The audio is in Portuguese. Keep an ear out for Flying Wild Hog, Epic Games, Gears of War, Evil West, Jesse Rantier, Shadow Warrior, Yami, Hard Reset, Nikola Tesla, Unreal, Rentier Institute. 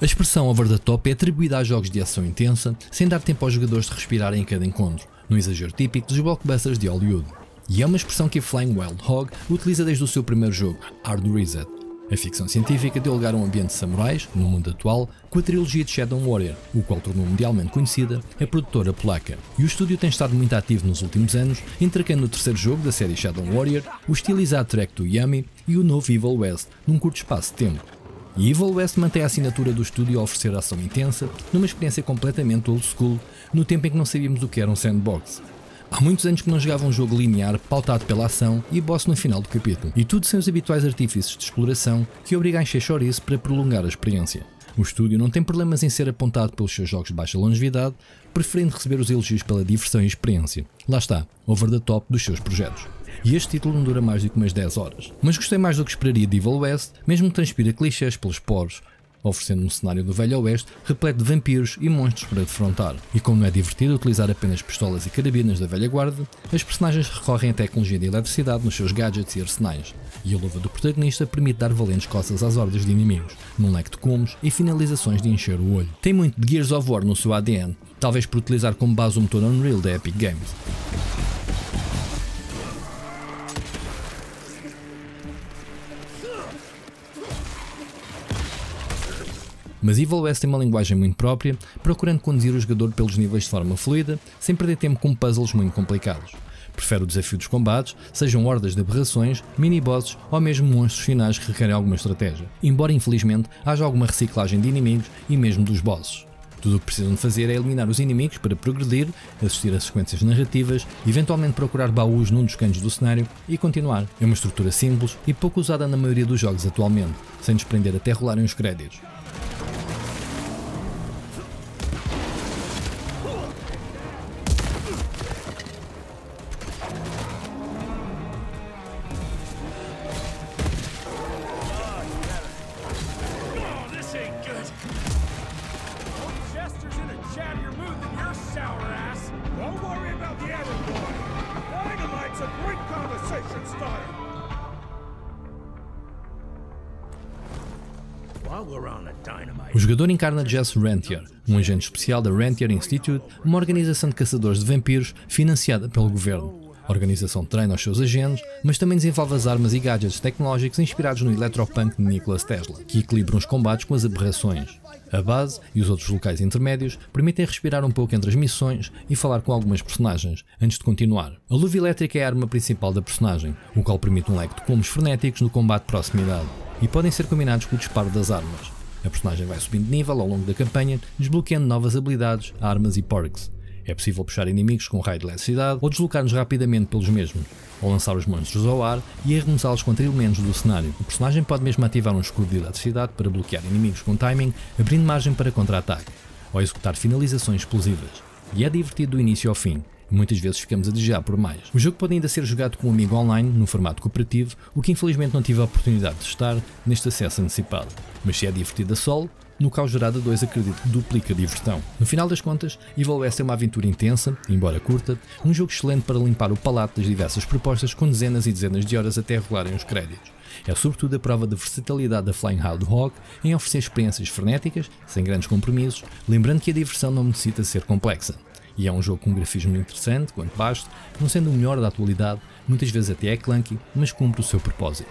A expressão over the top é atribuída a jogos de ação intensa, sem dar tempo aos jogadores de respirarem em cada encontro, num exagero típico dos blockbusters de Hollywood. E é uma expressão que a Flying Wild Hog utiliza desde o seu primeiro jogo, Hard Reset. A ficção científica deu lugar a um ambiente de samurais, no mundo atual, com a trilogia de Shadow Warrior, o qual tornou mundialmente conhecida a produtora polaca. E o estúdio tem estado muito ativo nos últimos anos, entregando o terceiro jogo da série Shadow Warrior, o estilizado track do Yami e o novo Evil West, num curto espaço de tempo. E Evil West mantém a assinatura do estúdio a oferecer ação intensa, numa experiência completamente old school, no tempo em que não sabíamos o que era um sandbox. Há muitos anos que não jogava um jogo linear pautado pela ação e boss no final do capítulo, e tudo sem os habituais artífices de exploração que obriga a encher chouriço para prolongar a experiência. O estúdio não tem problemas em ser apontado pelos seus jogos de baixa longevidade, preferindo receber os elogios pela diversão e experiência. Lá está, over the top dos seus projetos. E este título não dura mais do que umas 10 horas, mas gostei mais do que esperaria de Evil West, mesmo que transpira clichês pelos poros, oferecendo um cenário do Velho Oeste repleto de vampiros e monstros para defrontar. E como não é divertido utilizar apenas pistolas e carabinas da velha guarda, as personagens recorrem à tecnologia de eletricidade nos seus gadgets e arsenais, e a luva do protagonista permite dar valentes coças às hordas de inimigos, num leque de combos e finalizações de encher o olho. Tem muito de Gears of War no seu ADN, talvez por utilizar como base o motor Unreal da Epic Games. Mas Evil West tem uma linguagem muito própria, procurando conduzir o jogador pelos níveis de forma fluida, sem perder tempo com puzzles muito complicados. Prefere o desafio dos combates, sejam hordas de aberrações, mini-bosses ou mesmo monstros finais que requerem alguma estratégia, embora infelizmente haja alguma reciclagem de inimigos e mesmo dos bosses. Tudo o que precisam de fazer é eliminar os inimigos para progredir, assistir a sequências narrativas, eventualmente procurar baús num dos cantos do cenário e continuar. É uma estrutura simples e pouco usada na maioria dos jogos atualmente, sem nos prender até rolarem os créditos. O jogador encarna Jesse Rantier, um agente especial da Rentier Institute, uma organização de caçadores de vampiros financiada pelo governo. A organização treina os seus agentes, mas também desenvolve as armas e gadgets tecnológicos inspirados no eletropunk de Nikola Tesla, que equilibram os combates com as aberrações. A base e os outros locais intermédios permitem respirar um pouco entre as missões e falar com algumas personagens, antes de continuar. A luva elétrica é a arma principal da personagem, o qual permite um leque de combos frenéticos no combate de proximidade, e podem ser combinados com o disparo das armas. A personagem vai subindo de nível ao longo da campanha, desbloqueando novas habilidades, armas e perks. É possível puxar inimigos com um raio de eletricidade ou deslocar-nos rapidamente pelos mesmos, ou lançar os monstros ao ar e arremessá-los contra elementos do cenário. O personagem pode mesmo ativar um escudo de eletricidade para bloquear inimigos com timing, abrindo margem para contra-ataque, ou executar finalizações explosivas. E é divertido do início ao fim. Muitas vezes ficamos a desejar por mais. O jogo pode ainda ser jogado com um amigo online, no formato cooperativo, o que infelizmente não tive a oportunidade de testar neste acesso antecipado. Mas se é divertido a solo, no caos gerado a 2 acredito que duplica a diversão. No final das contas, Evil West é uma aventura intensa, embora curta, um jogo excelente para limpar o palato das diversas propostas com dezenas e dezenas de horas até rolarem os créditos. É sobretudo a prova da versatilidade da Flying Wild Hog em oferecer experiências frenéticas, sem grandes compromissos, lembrando que a diversão não necessita ser complexa. E é um jogo com um grafismo interessante, quanto baixo, não sendo o melhor da atualidade, muitas vezes até é clunky, mas cumpre o seu propósito.